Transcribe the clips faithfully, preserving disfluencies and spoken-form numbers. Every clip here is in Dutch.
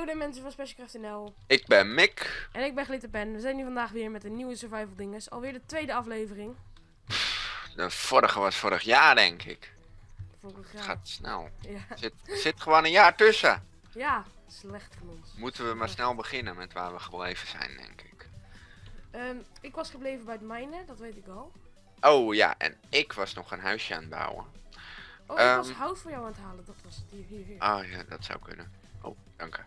Yo de mensen van SpecialCraftNL. Ik ben Mick. En ik ben Glitterpen. We zijn hier vandaag weer met een nieuwe survival dinges. Alweer de tweede aflevering. Pff, de vorige was vorig jaar denk ik. Vorig jaar. Het gaat snel. Ja. Zit, zit gewoon een jaar tussen. Ja, slecht van ons. Moeten we maar ja. snel beginnen met waar we gebleven zijn denk ik. Um, ik was gebleven bij het minen, dat weet ik al. Oh ja, en ik was nog een huisje aan het bouwen. Oh, ik um, was hout voor jou aan het halen, dat was het. Hier, hier, hier. Oh ja, dat zou kunnen. Oh, dank je.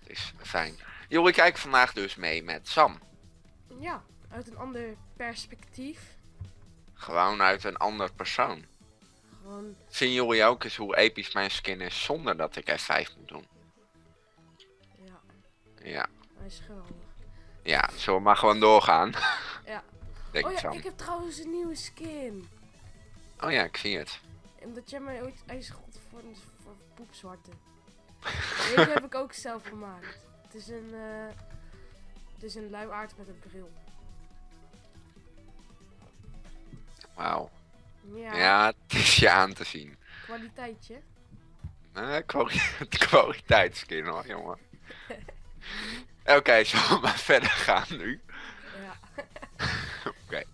Het is fijn. Jullie kijken vandaag dus mee met Sam. Ja, uit een ander perspectief. Gewoon uit een ander persoon. Gewoon... Zien jullie ook eens hoe episch mijn skin is zonder dat ik F vijf moet doen? Ja. Ja. Hij is geweldig. Ja, zullen we maar gewoon doorgaan? Ja. Denk oh ja, Sam. Ik heb trouwens een nieuwe skin. Oh ja, ik zie het. Omdat jij mij ooit ijsschot voor een poepzwarte. Deze heb ik ook zelf gemaakt. Het is een, uh, het is een luiaard met een bril. Wauw. Ja. Ja, het is je aan te zien. Kwaliteitje? Uh, kwaliteitsskin hoor, jongen. Oké, okay, zullen we maar verder gaan nu? Ja. Oké. Okay.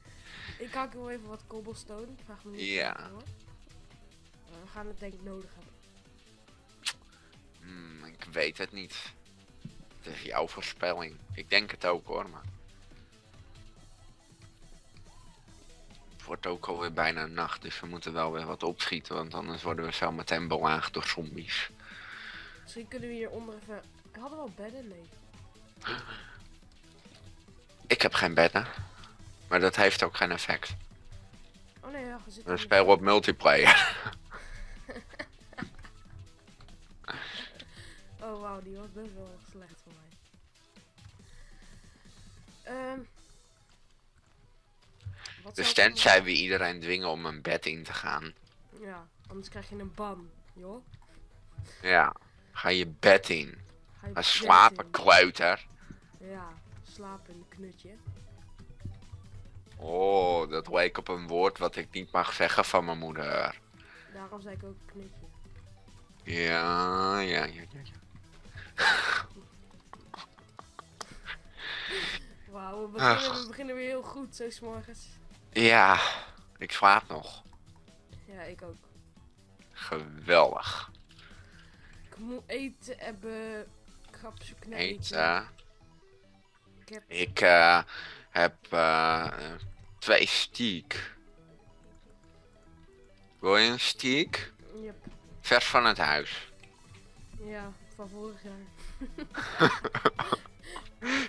Ik hak wel even wat cobblestone. Ik vraag me niet. Ja. Hoor. We gaan het denk ik nodig hebben. Hmm, ik weet het niet. Het is jouw voorspelling. Ik denk het ook hoor, maar... Het wordt ook alweer bijna nacht, dus we moeten wel weer wat opschieten, want anders worden we zo meteen belaagd door zombies. Misschien kunnen we hieronder even... Hadden we al bedden? Nee. Ik heb geen bedden. Maar dat heeft ook geen effect. Oh nee, ja, we spelen op multiplayer. Oh wauw, die was best wel erg slecht voor mij. Um, wat dus tenzij we iedereen dwingen om een bed in te gaan. Ja, anders krijg je een ban, joh. Ja, ga je bed in. Ga je slapen, kluiter. Ja, slapen, knutje. Oh, dat lijkt op een woord wat ik niet mag zeggen van mijn moeder. Daarom zei ik ook knutje. Ja, ja, ja, ja. Wauw, we beginnen, we beginnen weer heel goed, zo 's morgens. Ja, ik slaap nog. Ja, ik ook. Geweldig. Ik moet eten hebben. Krap zoeken naar eten. Ik heb... Ik, uh, heb uh, twee steak. Wil je een steak? Yep. Vers van het huis. Ja, van vorig jaar.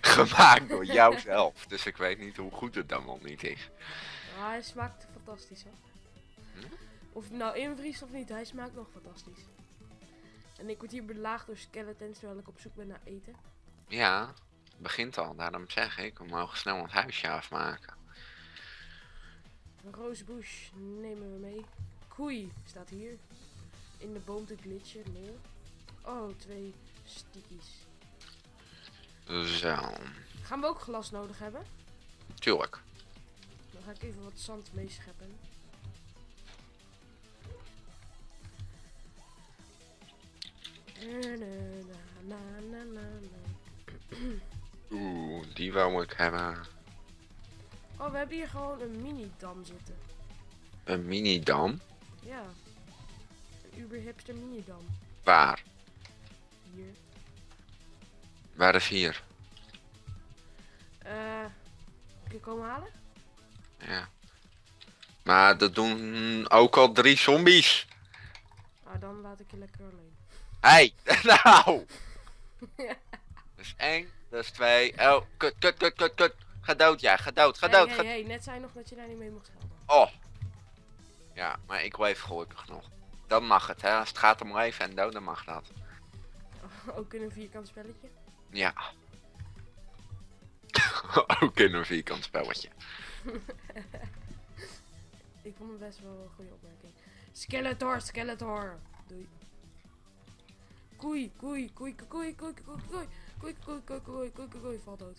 Gemaakt door jouzelf, dus ik weet niet hoe goed het dan wel niet is. Ja, hij smaakt fantastisch hoor. Hm? Of het nou invries of niet, hij smaakt nog fantastisch. En ik word hier belaagd door skeletons terwijl ik op zoek ben naar eten. Ja, het begint al, daarom zeg ik, we mogen snel ons huisje afmaken. Een roosbush nemen we mee. Koei staat hier. In de boom te glitchen, nee. Oh, twee stickies. Zo. Gaan we ook glas nodig hebben? Tuurlijk. Dan ga ik even wat zand meescheppen. Oeh, die wou ik hebben. Oh, we hebben hier gewoon een mini-dam zitten. Een mini-dam? Ja. Uber hipster mini dan. Waar? Hier. Waar is hier? Eh, uh, kun je komen halen? Ja. Maar dat doen ook al drie zombies. Nou, ah, dan laat ik je lekker alleen. Hé, hey, nou! Ja. Dat is één, dat is twee. Oh, kut, kut, kut, kut, kut. Ga dood, ja, ga dood, ga hey, dood. Hé, hey, hey, net zei nog dat je daar niet mee mocht helpen. Oh. Ja, maar ik leef gelukkig nog. Dan mag het, hè. Als het gaat om leven en dood, dan mag dat. Ook in een vierkant spelletje? Ja. Ook in een vierkant spelletje. Ik vond het best wel een goede opmerking. Skeletor, Skeletor! Doei. Koei, koei, koei, koei, koei, koei, koei, koei, koei, koei, koei, koei, koei, val dood.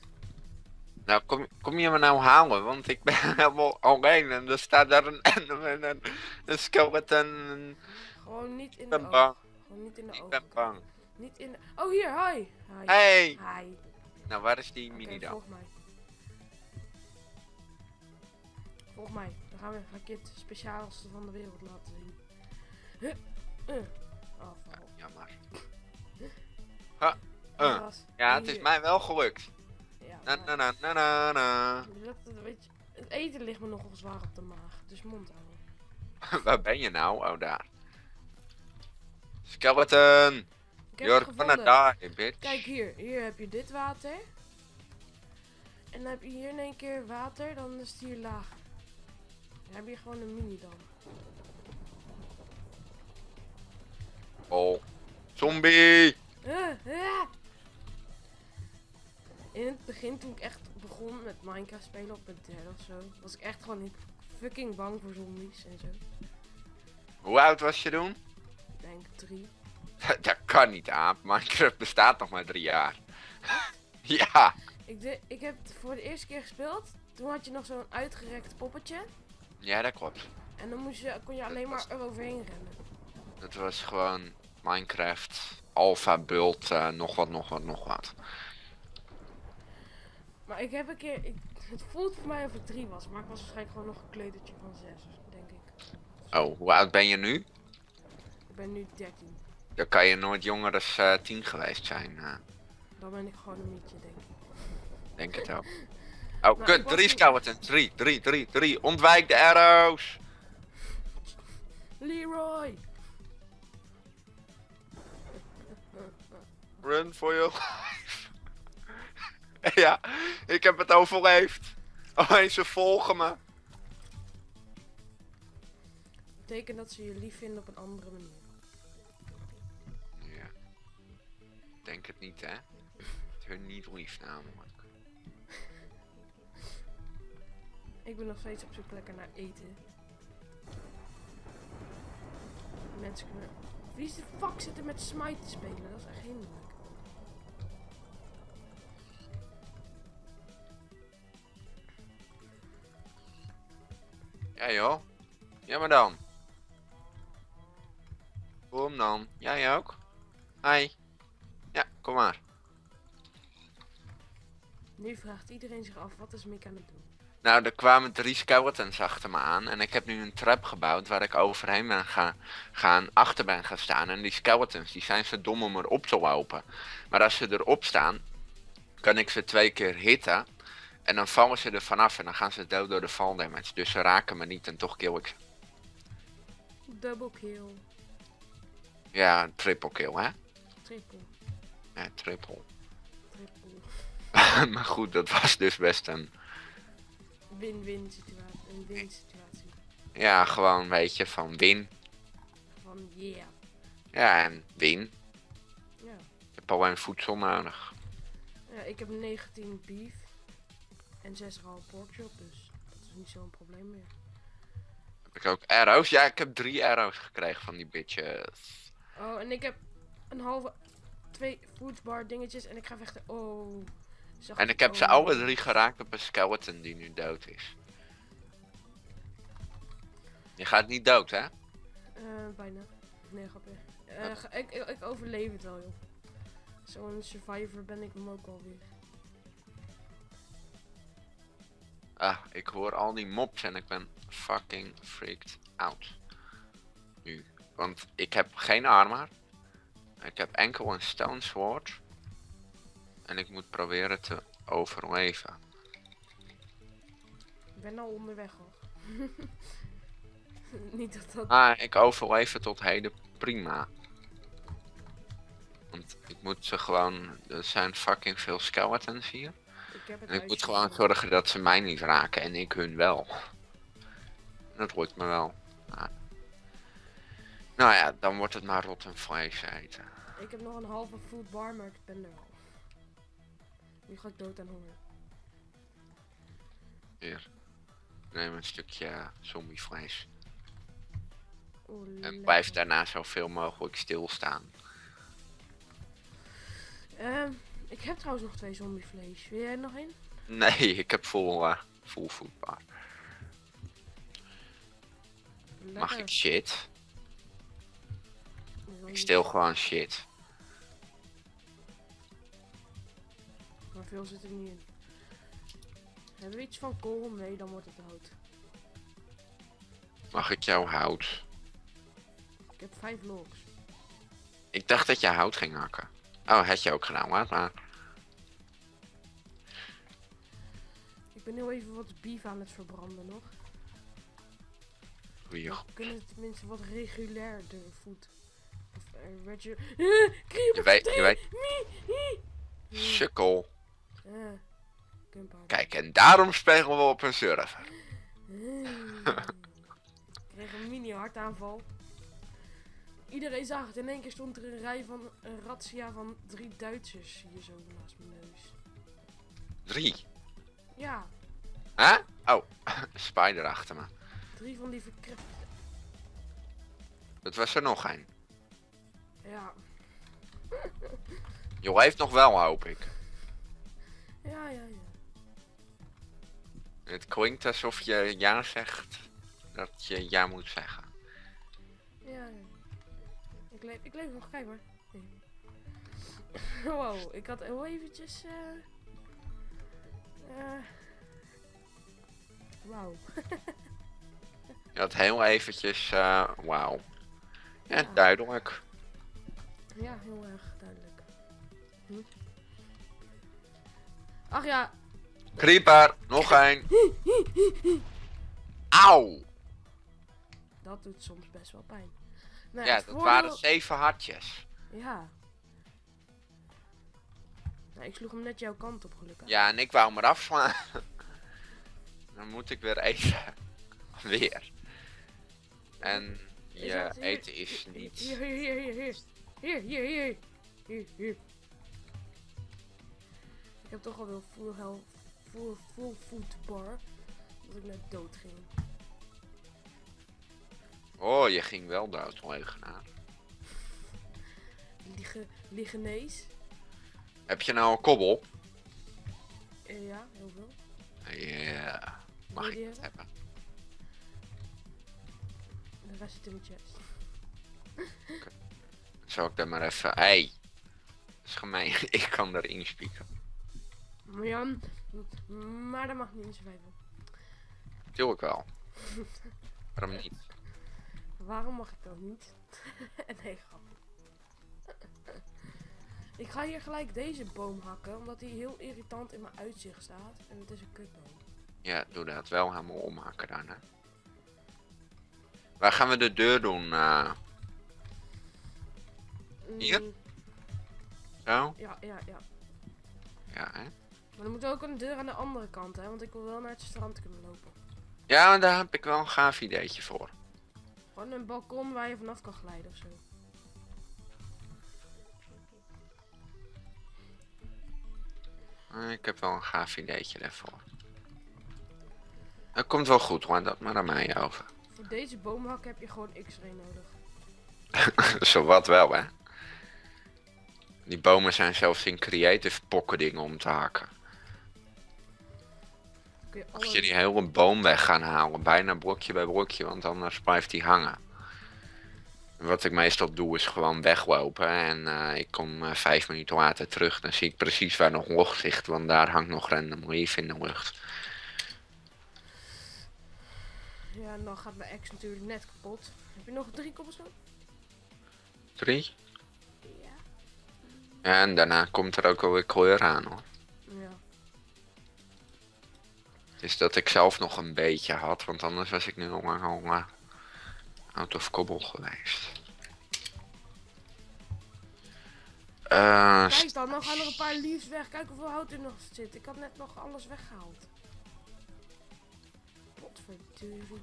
Nou, kom, kom je me nou halen, want ik ben helemaal alleen en er staat daar een, een, een, een skeleton. Gewoon niet in de oog. Gewoon niet in de oog. Ik ben bang. Niet in de... Oh, hier, hi! Hi. Hey! Hi. Nou, waar is die okay, mini dan? Volg mij. Volg mij. Dan gaan we een keer het speciaalste van de wereld laten zien. Huh. Uh. Oh, ja, jammer. Huh. Uh. Ja, het is mij wel gelukt. Ja, na, na, na, na, na, na. Dat, weet je, het eten ligt me nogal zwaar op de maag, dus mond houden. Waar ben je nou? Oh, daar. Skeleton! You're gonna die, bitch. Kijk hier, hier heb je dit water. En dan heb je hier in één keer water, dan is het hier laag. Dan heb je gewoon een mini dan. Oh, zombie! Uh, uh. In het begin, toen ik echt begon met Minecraft spelen op het derde of zo, was ik echt gewoon niet fucking bang voor zombies en zo. Hoe oud was je toen? Ik denk drie. Dat kan niet, aap. Minecraft bestaat nog maar drie jaar. Ja. Ik, de, ik heb het voor de eerste keer gespeeld. Toen had je nog zo'n uitgerekt poppetje. Ja, dat klopt. En dan moest je, kon je alleen dat maar was... eroverheen rennen. Dat was gewoon Minecraft, alpha build, uh, nog wat, nog wat, nog wat. Maar ik heb een keer, ik, het voelt voor mij of ik drie was, maar ik was waarschijnlijk gewoon nog een kleutertje van zes, denk ik. Oh, hoe oud ben je nu? Ik ben nu dertien. Dan kan je nooit jonger dan uh, tien geweest zijn. Uh. Dan ben ik gewoon een mietje, denk ik. Denk het wel. Oh, kut, drie skeletons, drie, drie, drie, drie, ontwijk de arrows! Leroy! Run for your life. Ja, ik heb het overleefd. Oh, ze volgen me. Betekent dat ze je lief vinden op een andere manier. Ja. Ik denk het niet, hè. Het hun niet lief namelijk. Ik ben nog steeds op zoek lekker naar eten. Mensen kunnen... Wie de fuck zit er met smite te spelen? Dat is echt hinderlijk. Ja joh. Ja maar dan. Kom dan. Jij ook? Hi. Ja, kom maar. Nu vraagt iedereen zich af, wat is Mick aan het doen? Nou, er kwamen drie skeletons achter me aan en ik heb nu een trap gebouwd waar ik overheen ben gaan, gaan achter ben gaan staan. En die skeletons, die zijn zo dom om erop te lopen. Maar als ze erop staan, kan ik ze twee keer hitten en dan vallen ze er vanaf en dan gaan ze dood door de fall damage. Dus ze raken me niet en toch kill ik ze. Double kill. Ja, triple kill, hè? Triple. Ja, triple. Triple. Maar goed, dat was dus best een... Win-win situatie, een win situatie. Ja, gewoon weet je, van win. Van yeah. Ja, en win. Ja. Ik heb alleen voedsel nodig. Ja, ik heb negentien beef en zes rauw pork chop, dus dat is niet zo'n probleem meer. Heb ik ook arrows? Ja, ik heb drie arrows gekregen van die bitches. Oh, en ik heb een halve, twee foodbar dingetjes en ik ga vechten. Oh. En ik heb ze alle drie geraakt op een skeleton die nu dood is. Je gaat niet dood, hè? Uh, bijna. Nee, grapje. Uh, ga, ik, ik, ik overleef het wel, joh. Zo'n survivor ben ik hem ook alweer. Ah, ik hoor al die mobs en ik ben fucking freaked out. Nu. Want ik heb geen armor. Ik heb enkel een stone sword. En ik moet proberen te overleven. Ik ben al onderweg hoor. Niet dat dat... Ah, ik overleef het tot heden prima. Want ik moet ze gewoon... Er zijn fucking veel skeletons hier. Ik heb het en ik moet gewoon van. zorgen dat ze mij niet raken en ik hun wel. Dat lukt me wel. Maar... Nou ja, dan wordt het maar rotten vlees eten. Ik heb nog een halve food bar, maar ik ben er al. Nu ga ik dood aan honger. Hier. Neem een stukje zombievlees. Oh, en blijf daarna zoveel mogelijk stilstaan. Uh, ik heb trouwens nog twee zombievlees. Wil jij er nog één? Nee, ik heb vol uh, vol voedbaar. Mag ik shit? Ik steel gewoon shit. veel zit er niet in. Hebben we iets van kool? Nee, dan wordt het hout. Mag ik jouw hout? Ik heb vijf logs. Ik dacht dat je hout ging hakken. Oh, had je ook gedaan, laat maar. Ik ben heel even wat beef aan het verbranden nog. We kunnen het tenminste wat regulairder voet. Of uh, regular... Uh, je weet, je weet. Sukkel. Uh, Kijk, en daarom spelen we op een server. Uh, ik kreeg een mini hartaanval. Iedereen zag het. In één keer stond er een rij van een razzia van drie Duitsers hier zo naast mijn neus. Drie? Ja. Huh? Oh, spider achter me. Drie van die verkrepte. Het was er nog een. Ja. Joh, heeft nog wel, hoop ik. Ja, ja, ja. Het klinkt alsof je ja zegt dat je ja moet zeggen. Ja, ja. Ik leef, ik leef nog, kijk maar. Nee. Wow, ik had heel eventjes... Uh, uh, Wauw. Je had heel eventjes... Uh, Wauw. Ja, ja, duidelijk. Ja, heel erg duidelijk. Hm? Ach ja. Creeper, nog een. Auw. Dat doet soms best wel pijn. Nou, ja, dat voordeel... waren zeven hartjes. Ja. Nou, ik sloeg hem net jouw kant op, gelukkig. Ja, en ik wou hem eraf slaan. Dan moet ik weer eten. Weer. En je ja, eten is niet... Hier, hier, hier, hier. Hier, hier, hier. Hier, hier. Ik heb toch al wel full health, full, full food bar. Dat ik net dood ging. Oh, je ging wel dood, leugenaar. Lige, Ligenees. Heb je nou een kobbel? Uh, ja, heel veel. Ja, yeah. Mag ik het hebben? De rest zit in mijn chest. Okay. Zal ik dat maar even... Hé! Hey. Dat is gemeen, ik kan erin spieken. Jan, maar dat mag niet in survival. Tuurlijk wel. Waarom niet? Waarom mag ik dat niet? Nee, grappig. Ik ga hier gelijk deze boom hakken, omdat hij heel irritant in mijn uitzicht staat. En het is een kutboom. Ja, doe dat wel helemaal omhakken daarna. Waar gaan we de deur doen? Uh... Hier? Mm. Zo? Ja, ja, ja. Ja, hè? Maar dan moeten we ook een deur aan de andere kant, hè? Want ik wil wel naar het strand kunnen lopen. Ja, daar heb ik wel een gaaf ideetje voor. Gewoon een balkon waar je vanaf kan glijden ofzo. Ik heb wel een gaaf ideetje daarvoor. Dat komt wel goed, maar dat maar aan mij over. Voor deze boomhak heb je gewoon x-ray nodig. Zowat wel, hè. Die bomen zijn zelfs in creative pocketing om te hakken. Je Mag je die hele boom weg gaan halen, bijna brokje bij brokje, want anders blijft die hangen. Wat ik meestal doe is gewoon weglopen en uh, ik kom uh, vijf minuten later terug. Dan zie ik precies waar nog lucht ligt, want daar hangt nog random leaf in de lucht. Ja, en dan gaat mijn ex natuurlijk net kapot. Heb je nog drie koppelstof? Drie? Ja. En daarna komt er ook alweer kleur aan, hoor. Is dat ik zelf nog een beetje had, want anders was ik nu al lang al uh, out of kobbel geweest. Uh, Kijk dan, nog gaan er een paar leaves weg. Kijk hoeveel hout er nog zit. Ik had net nog alles weggehaald. Potverdorie.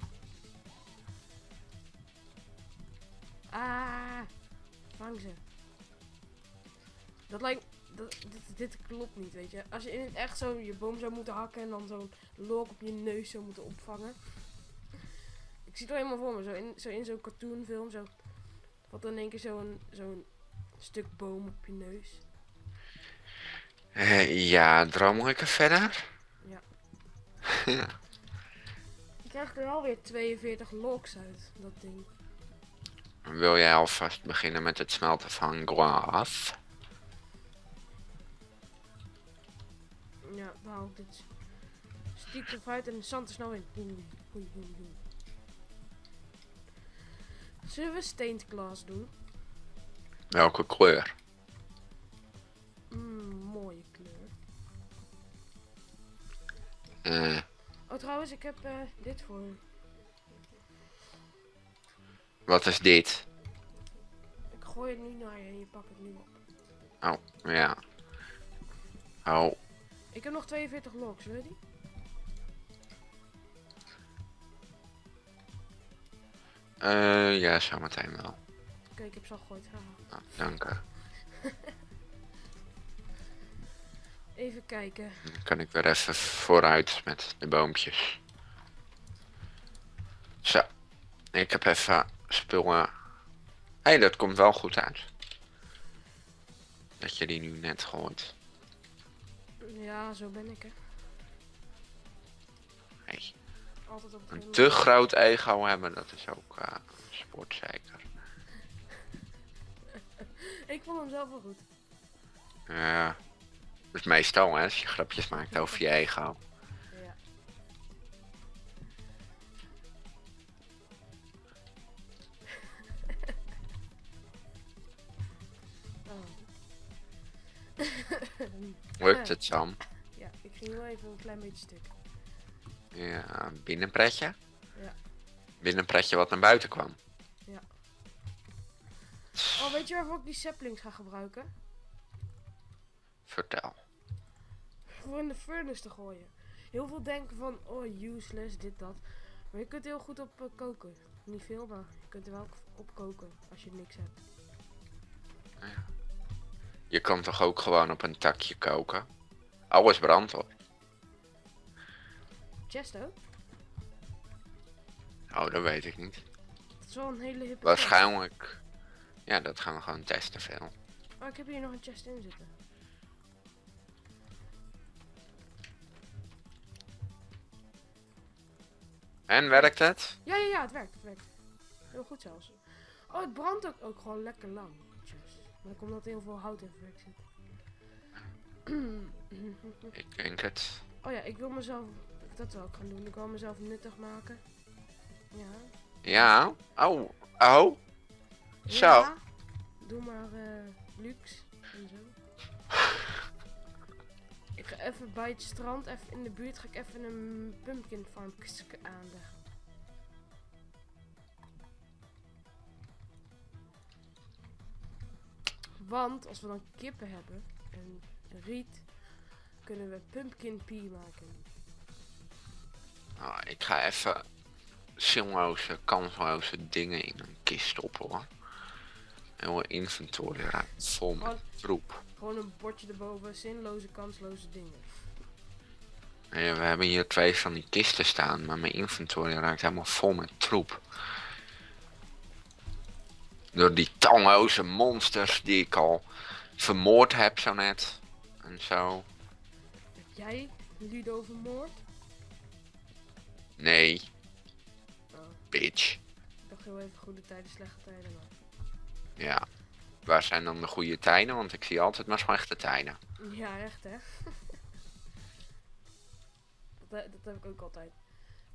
Ah, vang ze. Dat lijkt... Dat, dit, dit klopt niet, weet je. Als je in het echt zo je boom zou moeten hakken en dan zo'n lok op je neus zou moeten opvangen. Ik zie het wel helemaal voor me, zo in zo'n in zo cartoonfilm, zo, wat dan in één keer zo'n zo'n stuk boom op je neus. Uh, ja, drommel ik er verder? Ja. Ja. Ik krijg er alweer tweeënveertig logs uit, dat ding. Wil jij alvast beginnen met het smelten van glas? Ja, wauw, dit stiekt er uit en de zand is nou in. Boem, boem, boem, boem. Zullen we stained glass doen? Welke kleur? Mm, mooie kleur. Mm. Oh, trouwens, ik heb uh, dit voor u. Wat is dit? Ik gooi het nu naar je en je pakt het nu op. Oh, ja. Oh. Ik heb nog tweeënveertig logs, weet je? Uh, ja, zo meteen wel. Oké, okay, ik heb ze al gegooid. Ah, oh, dank je. Even kijken. Dan kan ik weer even vooruit met de boompjes. Zo. Ik heb even spullen. Hé, hey, dat komt wel goed uit. Dat je die nu net gooit. Ja, zo ben ik, hè. Hey. Altijd op een te groot ego hebben, dat is ook uh, sport zeker. Ik vond hem zelf wel goed. Ja. Uh, dat is meestal, hè, als je grapjes maakt over je ego. Ja. Lukt het, Sam? Ja, ik ging wel even een klein beetje stuk. Ja, binnenpretje? Ja. Binnenpretje wat naar buiten kwam. Ja. Oh, weet je waarvoor ik die saplings ga gebruiken? Vertel. Voor in de furnace te gooien. Heel veel denken van, oh, useless, dit, dat. Maar je kunt heel goed op uh, koken. Niet veel, maar je kunt er wel op koken als je niks hebt. Ja. Je kan toch ook gewoon op een takje koken? Alles brandt, hoor. Chesto? Oh, dat weet ik niet. Dat is wel een hele hippe. Waarschijnlijk. Test. Ja, dat gaan we gewoon testen veel. Oh, ik heb hier nog een chest in zitten. En werkt het? Ja, ja, ja, het werkt, het werkt. Heel goed zelfs. Oh, het brandt ook, ook gewoon lekker lang. Maar komt omdat heel veel hout in verwerkt zit. Ik denk het. Oh ja, ik wil mezelf. Dat wil ik gaan doen. Ik wil mezelf nuttig maken. Ja. Ja. Oh. Oh. Ja. Zo. Doe maar uh, luxe. En zo. Ik ga even bij het strand. Even in de buurt ga ik even een pumpkin farm aanleggen. Want als we dan kippen hebben en riet, kunnen we pumpkin pie maken. Oh, ik ga even zinloze, kansloze dingen in een kist stoppen, hoor. En we inventory raakt vol met troep. Gewoon een bordje erboven, zinloze, kansloze dingen. Ja, we hebben hier twee van die kisten staan, maar mijn inventory raakt helemaal vol met troep. Door die talloze monsters die ik al vermoord heb zo net. En zo. Heb jij Ludo vermoord? Nee. Oh. Bitch. Ik dacht heel even goede tijden, slechte tijden. Maar... Ja. Waar zijn dan de goede tijden? Want ik zie altijd maar slechte tijden. Ja, echt, hè? dat, dat heb ik ook altijd.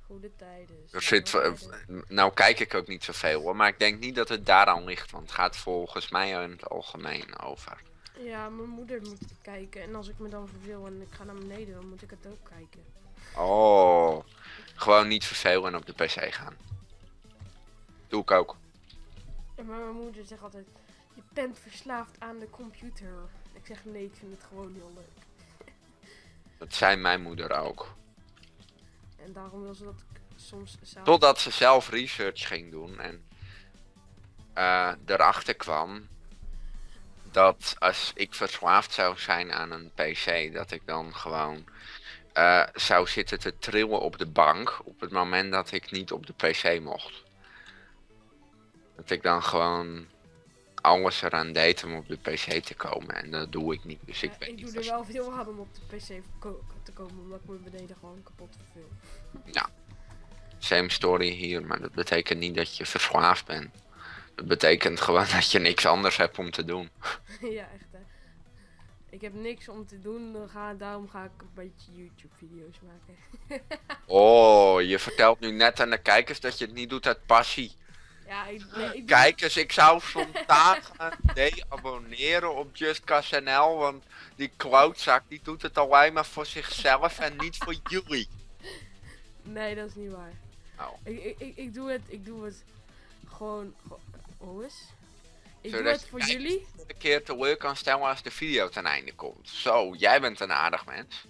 Goede tijden. Er zit, tijden. Nou kijk ik ook niet zoveel, hoor, maar ik denk niet dat het daaraan ligt, want het gaat volgens mij in het algemeen over. Ja, mijn moeder moet het kijken en als ik me dan verveel en ik ga naar beneden, dan moet ik het ook kijken. Oh, gewoon niet vervelen en op de pc gaan. Doe ik ook. Maar mijn moeder zegt altijd, je bent verslaafd aan de computer. Ik zeg nee, ik vind het gewoon heel leuk. Dat zei mijn moeder ook. En daarom wil ze dat ik soms zelf... Totdat ze zelf research ging doen en uh, erachter kwam dat als ik verslaafd zou zijn aan een pc, dat ik dan gewoon uh, zou zitten te trillen op de bank op het moment dat ik niet op de pc mocht. Dat ik dan gewoon alles eraan deed om op de pc te komen en dat doe ik niet. Dus ik, ja, weet ik niet doe er wel veel aan om op de pc te komen, omdat ik me beneden gewoon kapot verveel. Ja, same story hier, maar dat betekent niet dat je verslaafd bent. Dat betekent gewoon dat je niks anders hebt om te doen. Ja, echt, hè. Ik heb niks om te doen, ga, daarom ga ik een beetje YouTube-video's maken. Oh, je vertelt nu net aan de kijkers dat je het niet doet uit passie. Ja, ik, nee, ik kijkers, doe... ik zou spontaan gaan nee, abonneren op JustKSNL, want die klootzak die doet het alleen maar voor zichzelf en niet voor jullie. Nee, dat is niet waar. Oh. Ik, ik, ik doe het, ik doe het gewoon, gewoon oh, is... Ik Zodat doe het voor jullie. Een keer teleur kan stellen als de video ten einde komt. Zo, jij bent een aardig mens.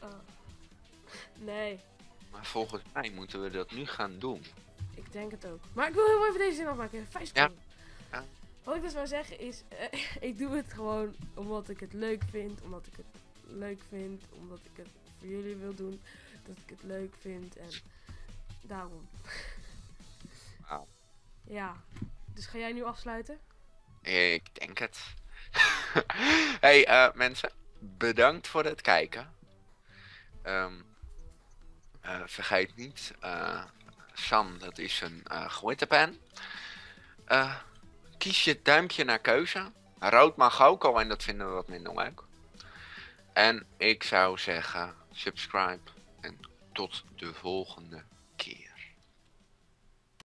Oh. Nee. Maar volgens mij moeten we dat nu gaan doen. Ik denk het ook. Maar ik wil heel even deze zin afmaken. Vijf seconden. Ja. Ja. Wat ik dus wou zeggen is, uh, ik doe het gewoon omdat ik het leuk vind. Omdat ik het leuk vind. Omdat ik het voor jullie wil doen. Dat ik het leuk vind. En daarom. Wow. Ja. Dus ga jij nu afsluiten? Ik denk het. Hey uh, mensen, bedankt voor het kijken. Um, uh, vergeet niet, uh, Sam, dat is een uh, Glitterpen. Uh, kies je duimpje naar keuze. Rood mag ook, al en dat vinden we wat minder leuk. En ik zou zeggen, subscribe en tot de volgende.